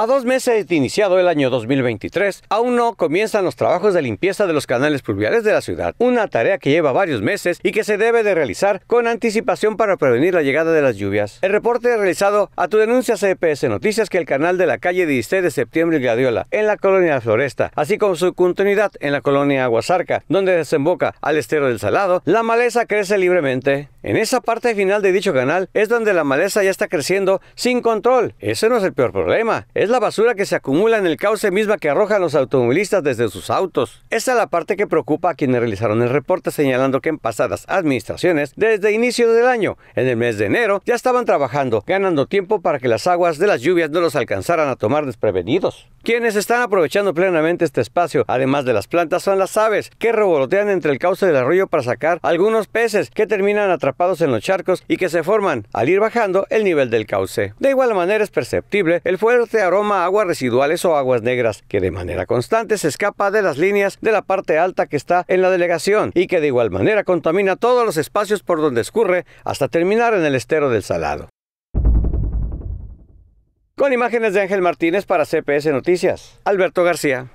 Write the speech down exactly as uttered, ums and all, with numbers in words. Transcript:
A dos meses de iniciado el año dos mil veintitrés, aún no comienzan los trabajos de limpieza de los canales pluviales de la ciudad, una tarea que lleva varios meses y que se debe de realizar con anticipación para prevenir la llegada de las lluvias. El reporte realizado a Tu Denuncia C P S Noticias que el canal de la calle dieciséis de septiembre y Gladiola, en la colonia La Floresta, así como su continuidad en la colonia Aguasarca, donde desemboca al estero del Salado, la maleza crece libremente. En esa parte final de dicho canal es donde la maleza ya está creciendo sin control. Ese no es el peor problema, es la basura que se acumula en el cauce misma que arrojan los automovilistas desde sus autos. Esa es la parte que preocupa a quienes realizaron el reporte, señalando que en pasadas administraciones, desde inicio del año, en el mes de enero, ya estaban trabajando, ganando tiempo para que las aguas de las lluvias no los alcanzaran a tomar desprevenidos. Quienes están aprovechando plenamente este espacio, además de las plantas, son las aves, que revolotean entre el cauce del arroyo para sacar algunos peces que terminan atrapados en los charcos y que se forman al ir bajando el nivel del cauce. De igual manera es perceptible el fuerte aroma a aguas residuales o aguas negras que de manera constante se escapa de las líneas de la parte alta que está en la delegación y que de igual manera contamina todos los espacios por donde escurre hasta terminar en el estero del Salado. Con imágenes de Ángel Martínez para C P S Noticias, Alberto García.